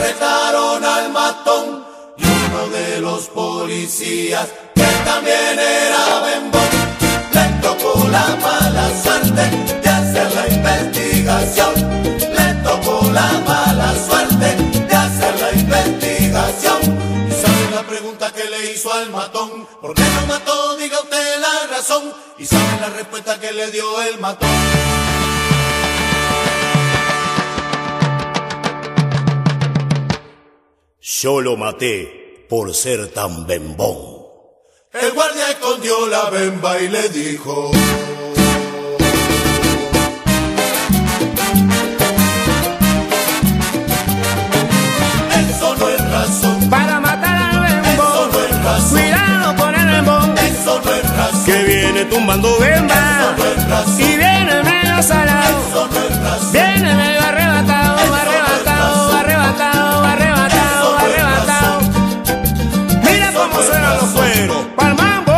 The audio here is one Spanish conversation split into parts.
retaron al matón y uno de los policías, que también era bembón, le tocó la mala suerte de hacer la investigación, le tocó la mala suerte de hacer la investigación. ¿Y sabe la pregunta que le hizo al matón? ¿Por qué lo mató? Diga usted la razón. ¿Y sabe la respuesta que le dio el matón? Yo lo maté por ser tan bembón. El guardia escondió la bemba y le dijo: eso no es razón para matar al bembón. Eso no es razón. Cuidado con el bembón. Eso no es razón. Que viene tumbando bemba. Eso no es razón. Y viene medio salado. Eso no es razón. Viene medio arrebatado. Eso arrebatado, no arrebatado, arrebatado. Pa'l mambo.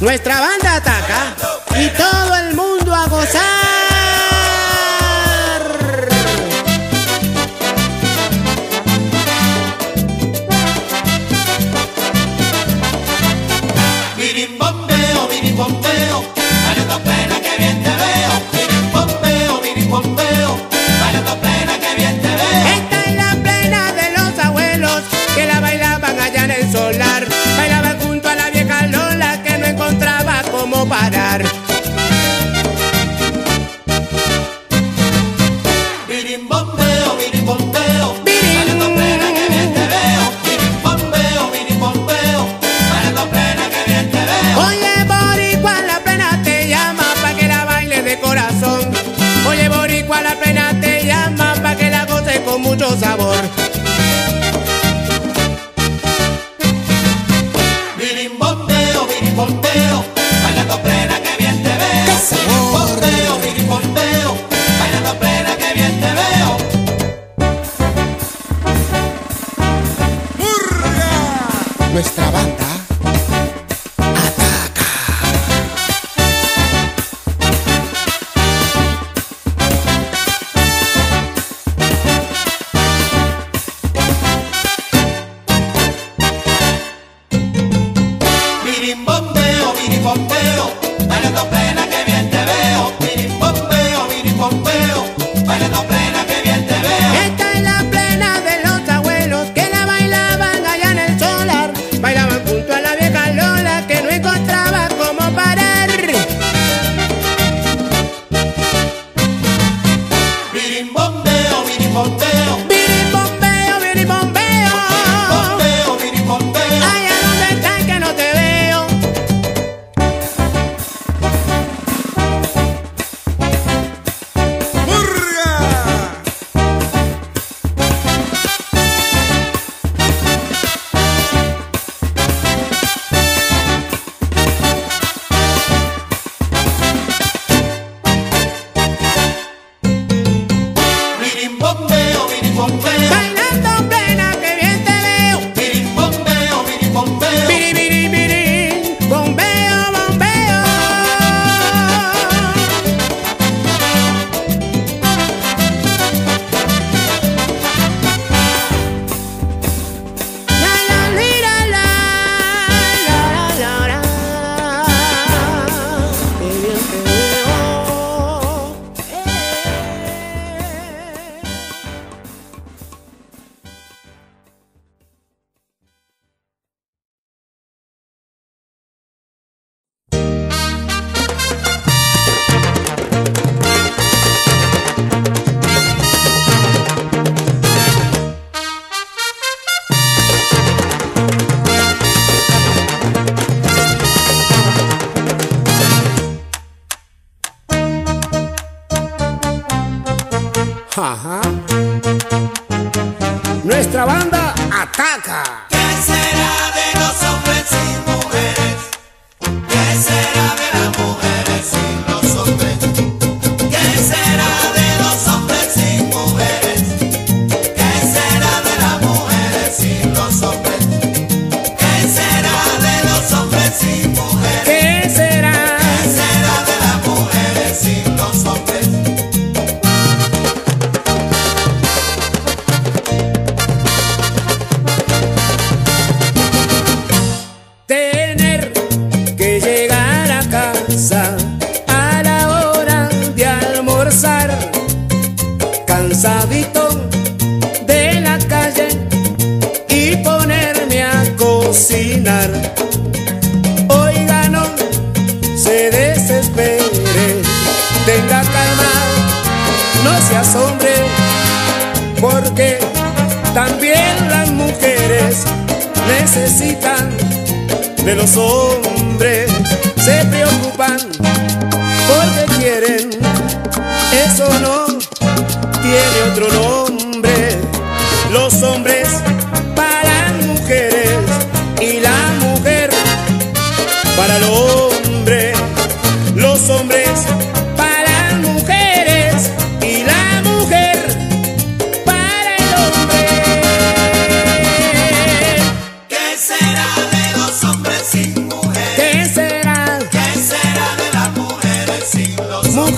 Nuestra banda ataca y todo el mundo a gozar. Mirim bombeo, mirim bombeo, bailando plena que bien te veo. Mirim bombeo, bailando plena que bien te veo. Esta es la plena de los abuelos que la bailaban allá en el solar. Bailaban junto a la vieja Lola que no encontraba cómo parar. Birimbombeo, birimbombeo, bailando plena que bien te veo. Birimbombeo, birimbombeo, bailando plena que bien te veo. Oye boricua, la plena te llama pa' que la bailes de corazón. Oye boricua, la plena te llama pa' que la goces con mucho sabor. Bombeo, bailando plena que bien te veo. Bombeo, mini bombeo, bailando plena que bien te veo. ¡Murga! Nuestra banda ataca. Mini bombeo, bombeo, bailando plena que bien te veo. Mini bombeo, bailando plena que bien te veo. Esta es la plena de los abuelos que la bailaban allá en el solar. Bailaban junto a la vieja Lola que no encontraba cómo parar. Mini bombeo, mini bombeo. Nuestra banda ataca. ¿Qué será de los hombres sin mujeres? ¿Qué será de las mujeres sin los hombres? ¿Qué será de los hombres sin mujeres? ¿Qué será de las mujeres sin los hombres? ¿Qué será de los hombres sin mujeres? ¿Qué será? ¿Qué será de las mujeres sin los hombres? Cansadito de la calle y ponerme a cocinar. Oiga, no se desespere, tenga calma, no se asombre, porque también las mujeres necesitan de los hombres. Se preocupan porque quieren, eso no tiene otro nombre. Los hombres para mujeres y la mujer para el hombre. Los hombres para mujeres y la mujer para el hombre. ¿Qué será de los hombres sin mujeres? ¿Qué será? ¿Qué será de las mujeres sin los hombres?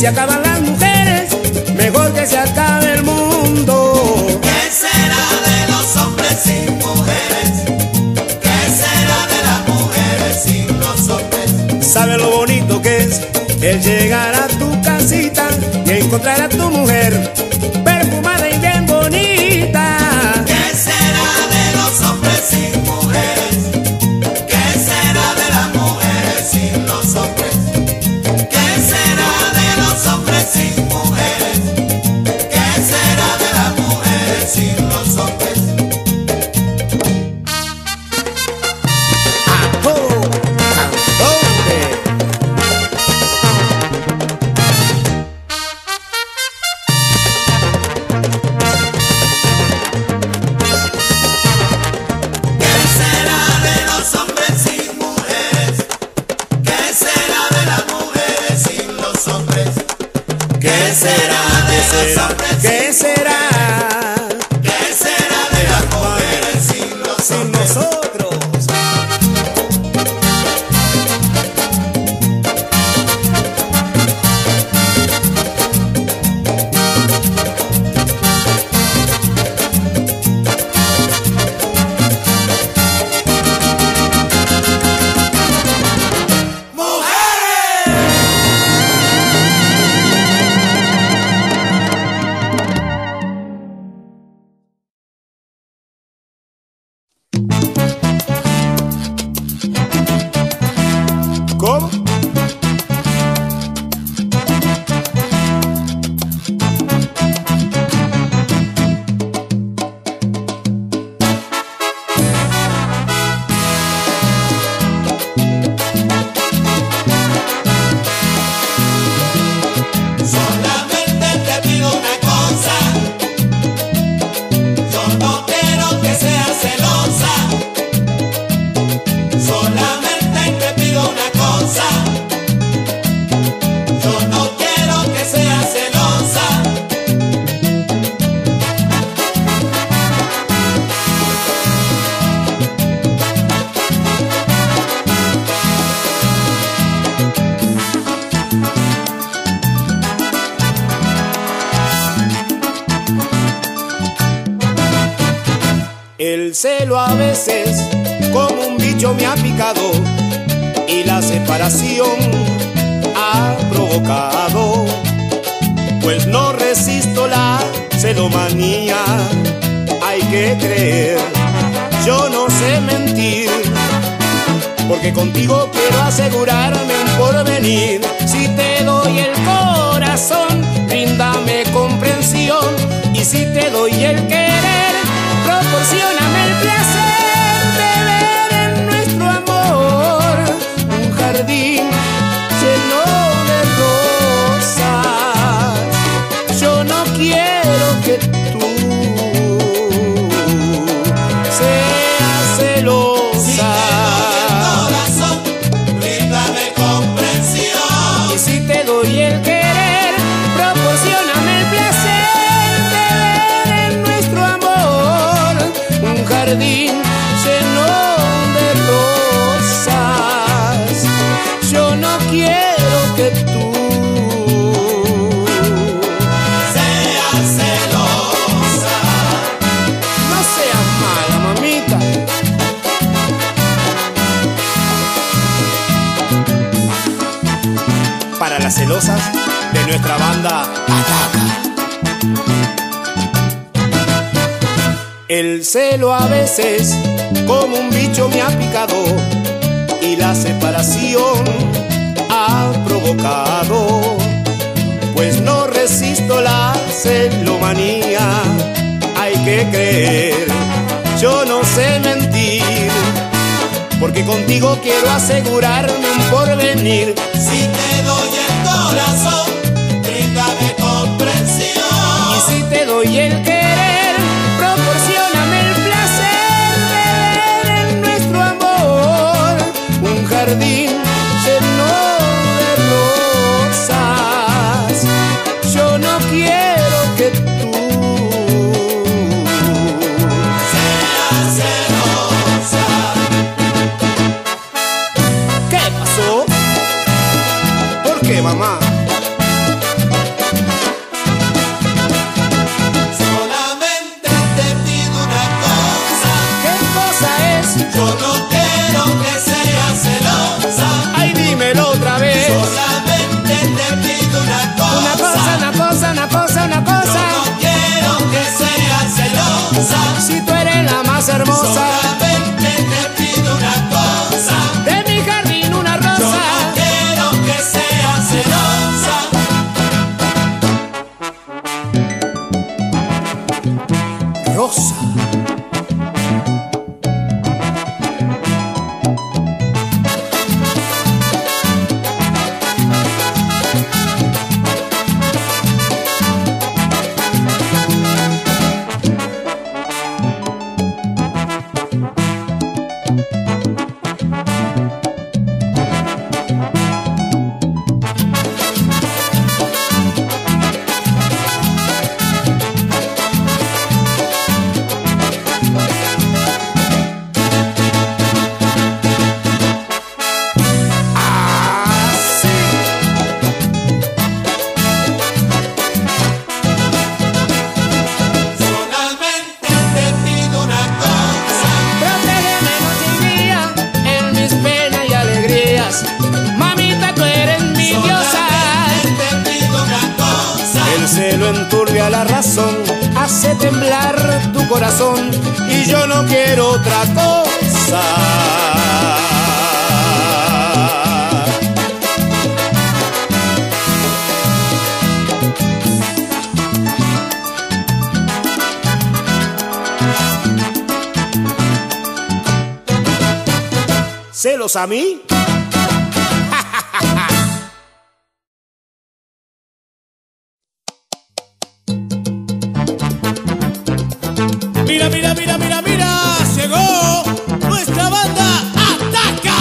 Si acaban las mujeres, mejor que se acabe el mundo. ¿Qué será de los hombres sin mujeres? ¿Qué será de las mujeres sin los hombres? ¿Sabes lo bonito que es el llegar a tu casita y encontrar a tu mujer perfumada y bien bonita? ¿Qué será de los hombres sin mujeres? ¿Qué será de las mujeres sin los hombres? Sin mujeres, ¿qué será de las mujeres sin los hombres? ¿A dónde? ¿Qué será de los hombres sin mujeres? ¿Qué será de las mujeres sin los hombres? ¿Qué será de los hombres? ¿Qué será? ¿Qué será de las mujeres sin los hombres? Sin nosotros. Solamente te pido una cosa. el celo a veces como un bicho me ha picado y la separación ha provocado, pues no resisto la celomanía. Hay que creer, yo no sé mentir, porque contigo quiero asegurarme un porvenir. Si te doy el corazón, bríndame comprensión, y si te doy el querer, proporcióname el placer de ver en nuestro amor un jardín lleno de rosas. Yo no quiero que tú seas celosa. Si te doy el corazón, bríndame comprensión, y si te doy el querer, jardín lleno de rosas. Yo no quiero que tú seas celosa. No seas mala, mamita. Para las celosas de nuestra banda Ataca. El celo a veces como un bicho me ha picado y la separación ha provocado, pues no resisto la celomanía. Hay que creer, yo no sé mentir, porque contigo quiero asegurarme un porvenir. Si te doy el corazón, bríndame comprensión, y si te doy el querer, jardín lleno de rosas. Yo no quiero que tú seas celosa. ¿Qué pasó? ¿Por qué, mamá? Solamente te pido una cosa. ¿Qué cosa es? Yo no quiero que seas celosa. Ay, dímelo otra vez. Solamente te pido una cosa. Una cosa, una cosa, una cosa, una cosa. Yo no quiero que seas celosa. Si tú eres la más hermosa. Solamente te pido una cosa. De mi jardín una rosa. Yo no quiero que seas celosa. Rosa. Enturbia la razón, hace temblar tu corazón, y yo no quiero otra cosa. ¿Celos a mí? Mira, mira, mira, mira, mira, llegó nuestra banda Ataca.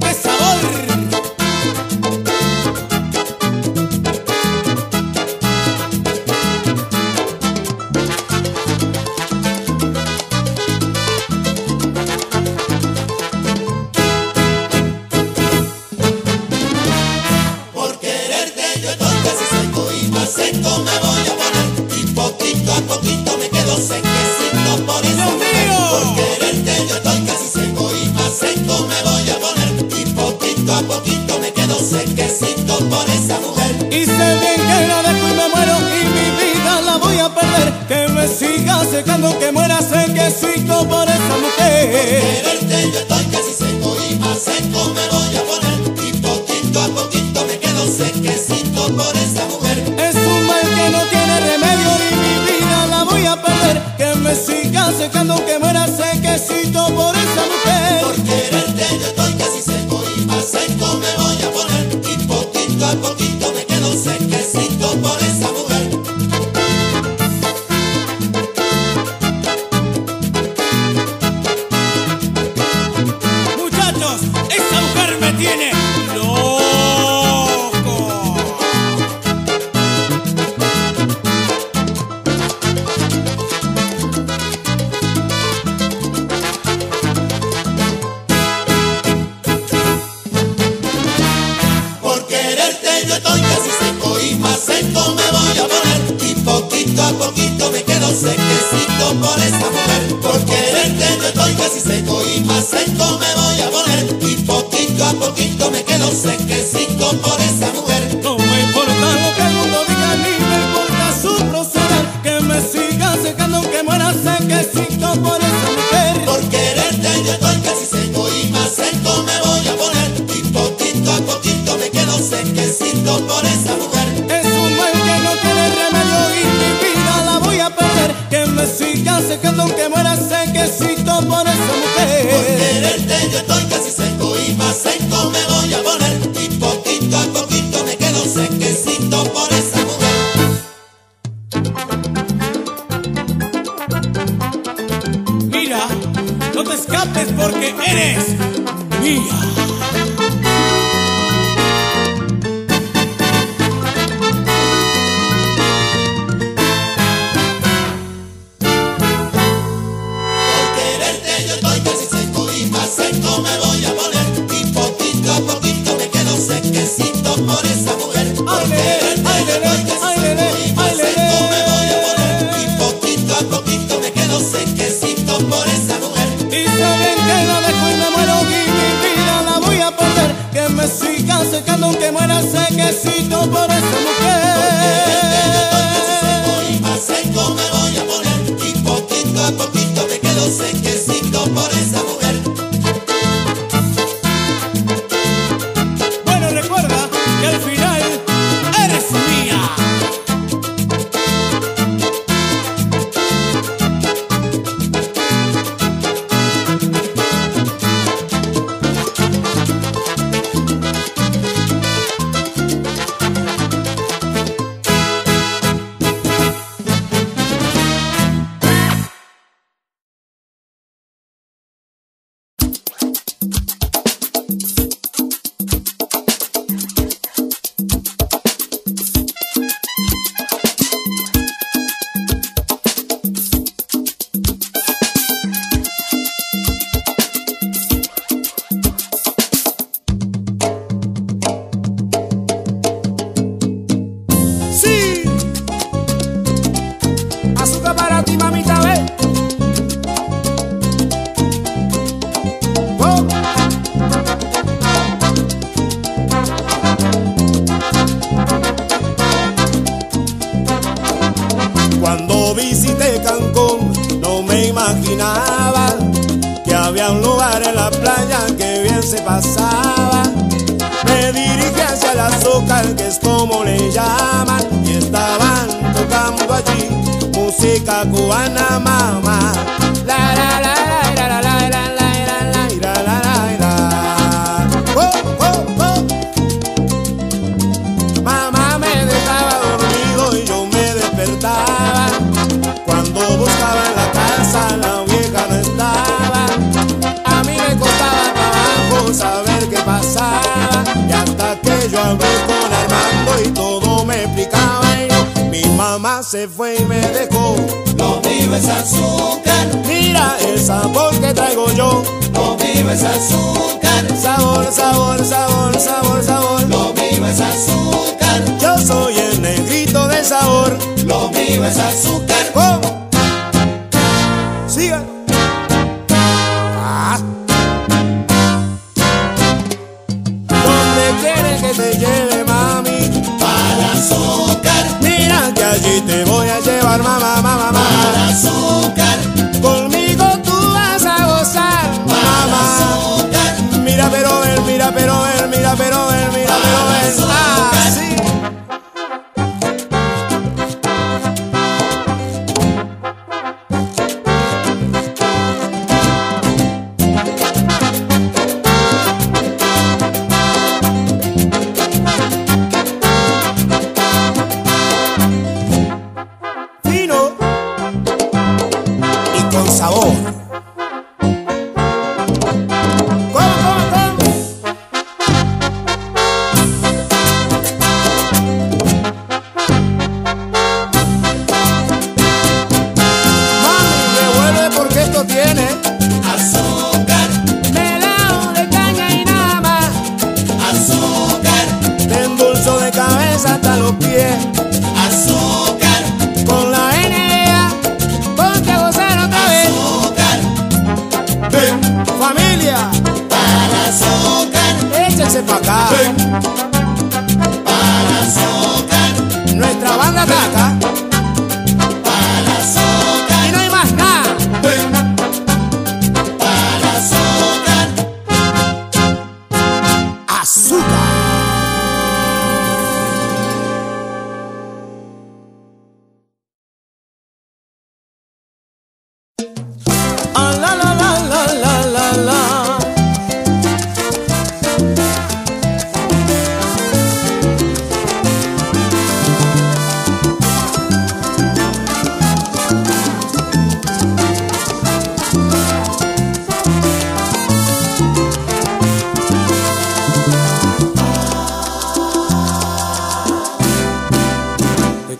¡Qué sabor! que me sigas secando, que muera sequecito por esa mujer. Por quererte yo estoy casi seco y más seco me voy a poner, y poquito a poquito me quedo sequecito por esa mujer. Es un mal que no tiene remedio y mi vida la voy a perder, que me sigas secando, que muera sequecito por esa mujer. Por quererte yo estoy casi seco y más seco me voy a poner, y poquito a poquito me quedo sequecito por esa mujer. Se fue y me dejó. Lo mío es azúcar. Mira el sabor que traigo yo. Lo mío es azúcar. Sabor, sabor, sabor, sabor, sabor. Lo mío es azúcar. Yo soy el negrito del sabor. Lo mío es azúcar. ¿Cómo? Sigan. Ah. ¿Dónde quieres que te lleve, mami? Para azúcar. Allí te voy a llevar, mamá, mamá. eso tiene azúcar, melao de caña y nada más, azúcar, te endulzo de cabeza hasta los pies, azúcar, con la NEA, ponte a gozar otra vez, azúcar, ven, familia, para azúcar, échense pa' acá, ven.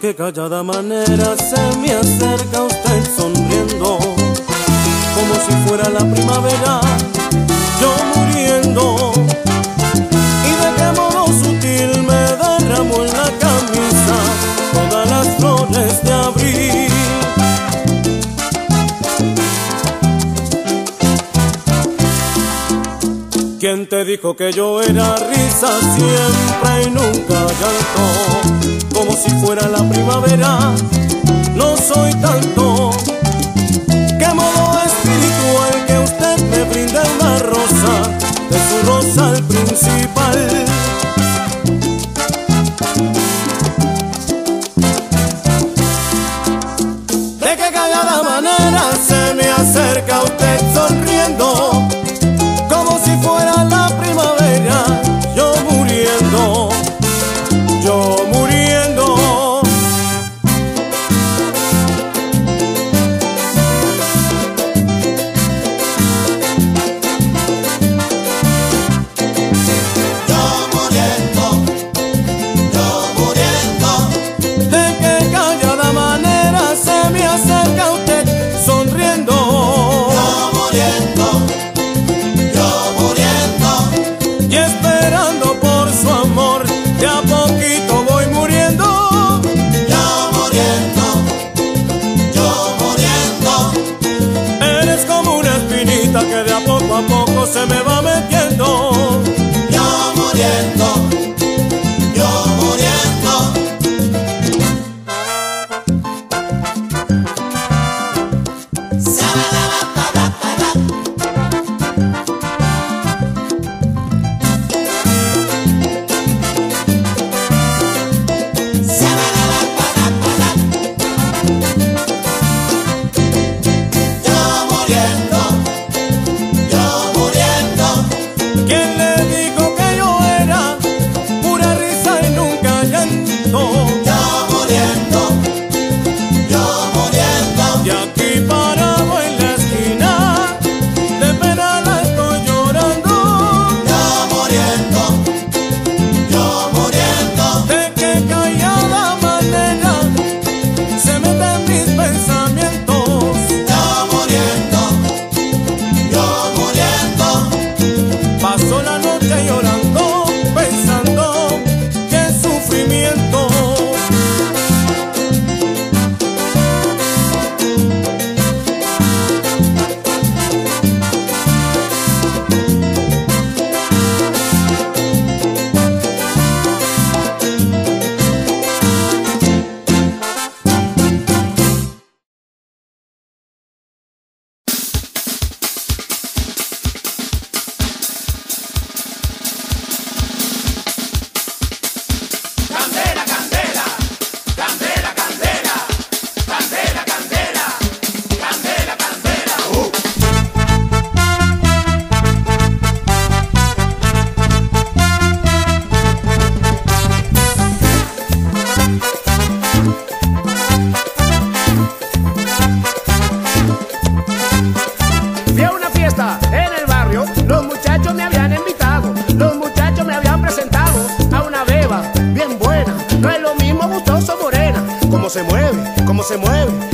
De callada manera se me acerca usted sonriendo, como si fuera la primavera, yo muriendo. Y de qué modo sutil me derramó en la camisa todas las flores de abril. ¿Quién te dijo que yo era risa siempre y nunca llanto? Como si fuera la primavera, no soy tanto. Qué modo espiritual que usted me brinda una rosa, de su rosal principal. De qué callada manera se me acerca usted sonriendo, como si fuera la primavera, yo muriendo, yo muriendo. Se me va metiendo, yo muriendo, yo muriendo.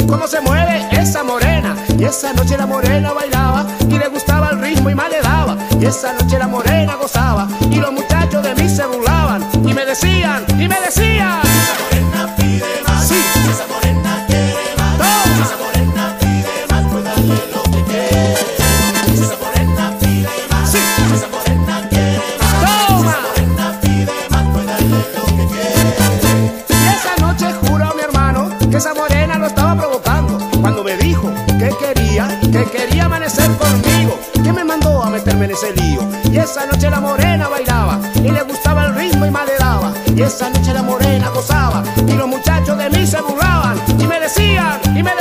Cómo se mueve esa morena. Y esa noche la morena bailaba y le gustaba el ritmo y más le daba. Y esa noche la morena gozaba y los muchachos de mí se burlaban y me decían, esa morena pide más, sí. Esa morena quiere más, no. Esa morena pide más, pues dale lo que quiere. Esa morena pide más, sí. Esa morena quiere más, toma. Esa morena pide más, pues dale lo que quiere. Y esa noche juro a mi hermano que esa morena lo estaba provocando cuando me dijo que quería amanecer conmigo, que me mandó a meterme en ese lío. Y esa noche la morena bailaba y le gustaba el ritmo y más le daba. Y esa noche la morena gozaba y los muchachos de mí se burlaban y me decían, ¡ah!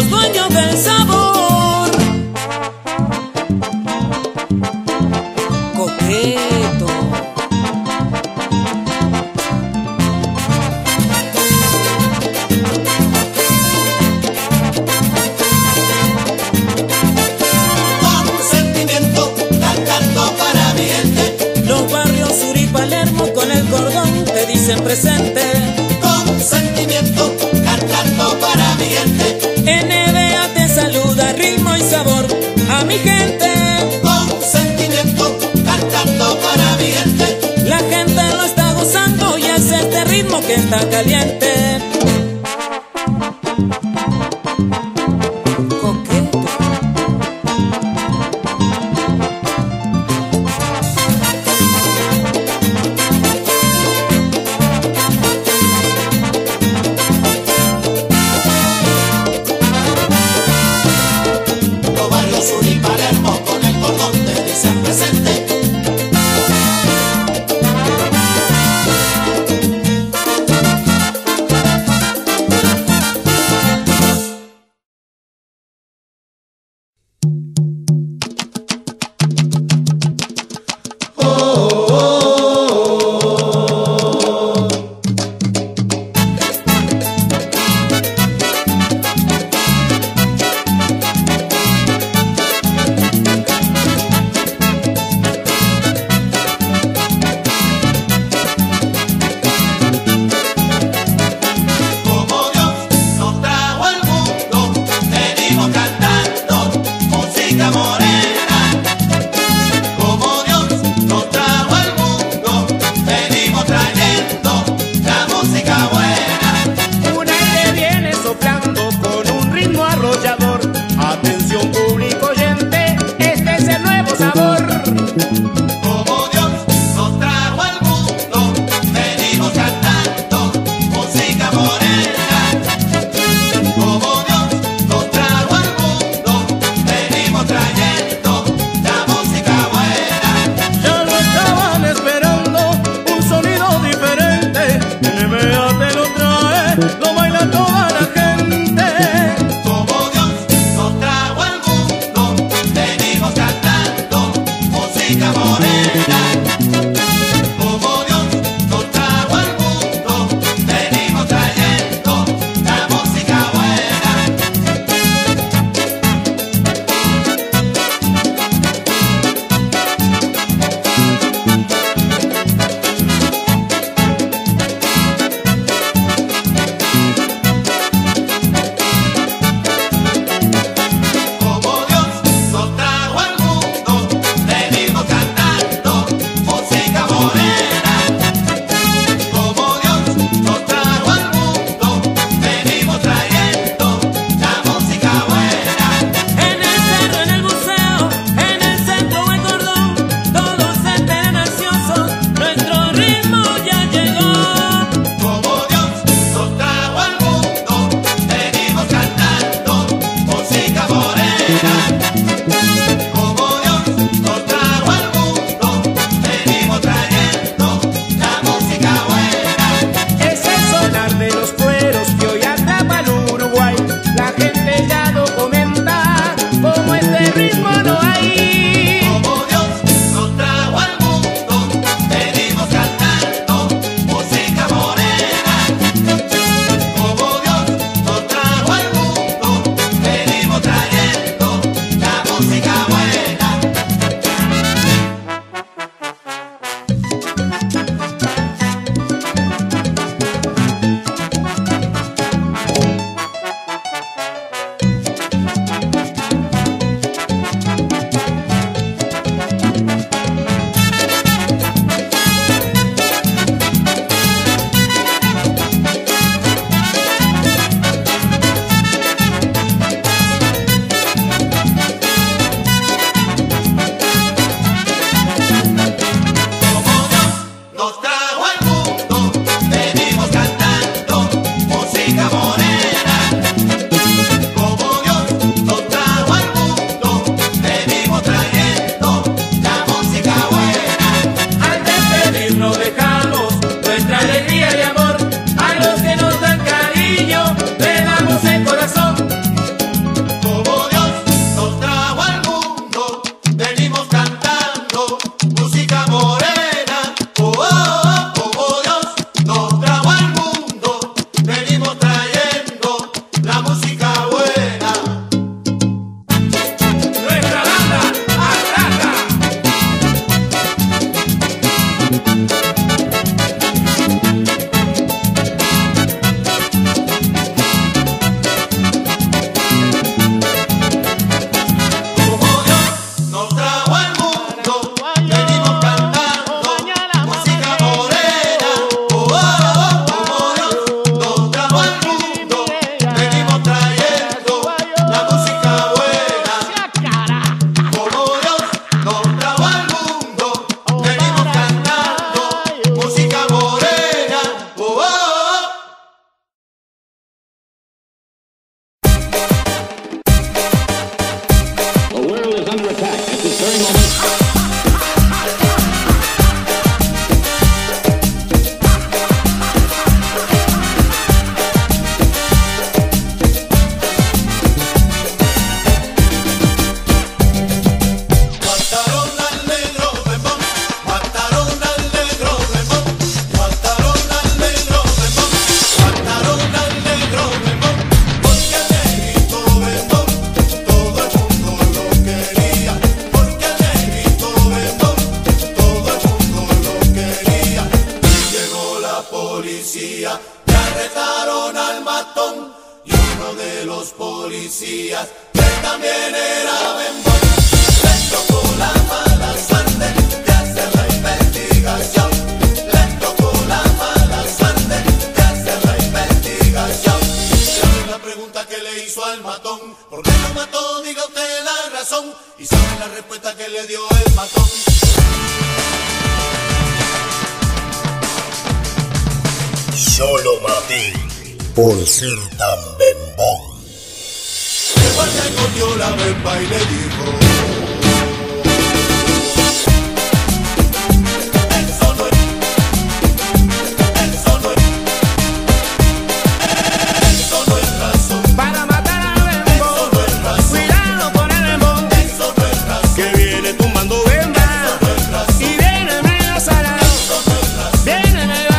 los dueños del sabor. Coqueto. Con sentimiento, cantando para mi gente. Los barrios Sur y Palermo con el cordón te dicen presente. Con sentimiento, cantando para mi gente. NBA te saluda, ritmo y sabor a mi gente. Con sentimiento, cantando para mi gente. La gente lo está gozando y es este ritmo que está caliente. Coqueto. Sur y Palermo con el cordón te dicen presente. Oh, oh, oh, oh. Lo baila toda la gente. Como Dios policías, que también era bembo. Les tocó la mala suerte de hacer la investigación. Les tocó la mala suerte de hacer la investigación. La pregunta que le hizo al matón, ¿por qué lo mató? Diga usted la razón. Y sabe la respuesta que le dio el matón. Yo lo maté por ser tan bembón. El guardia cogió la bemba y le dijo: eso no es, eso no es, eso no es razón para matar al bembón. Eso no es razón, cuidado con el bembón. Eso no es razón, que viene tumbando bemba. Eso no es razón, y viene medio salado. Eso no es razón, viene medio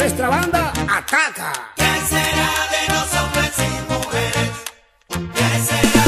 nuestra banda Ataca. ¿Qué será de los hombres y mujeres? ¿Qué será?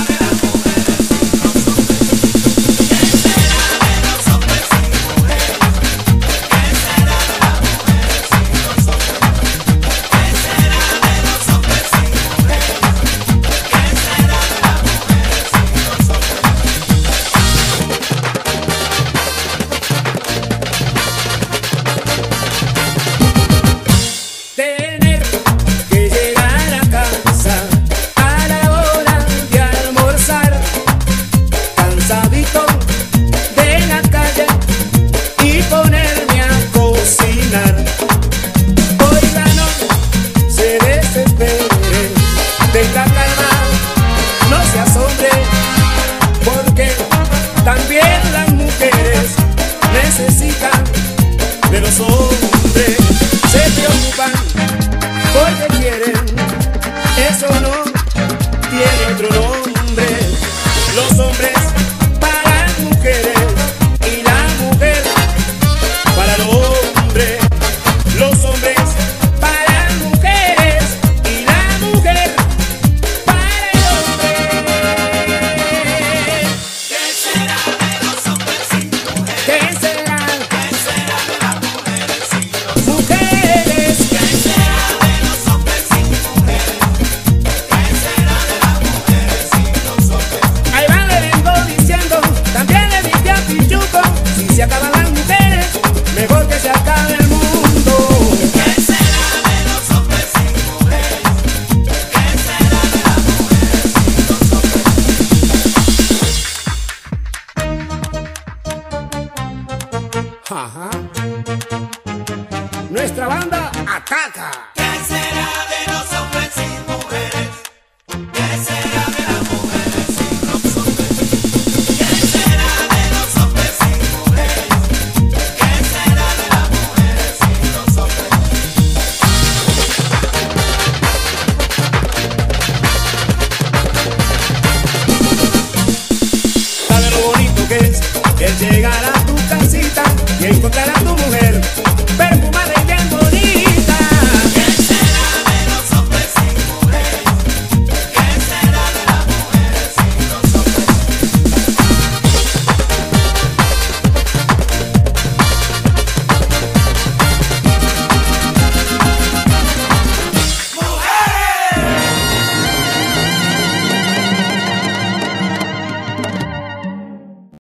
Nuestra banda Ataca. ¿Qué será de los hombres y mujeres? ¿Qué será de las mujeres y los hombres? ¿Qué será de los hombres y mujeres? ¿Qué será de las mujeres y los hombres? ¿Sabe lo bonito que es el llegar a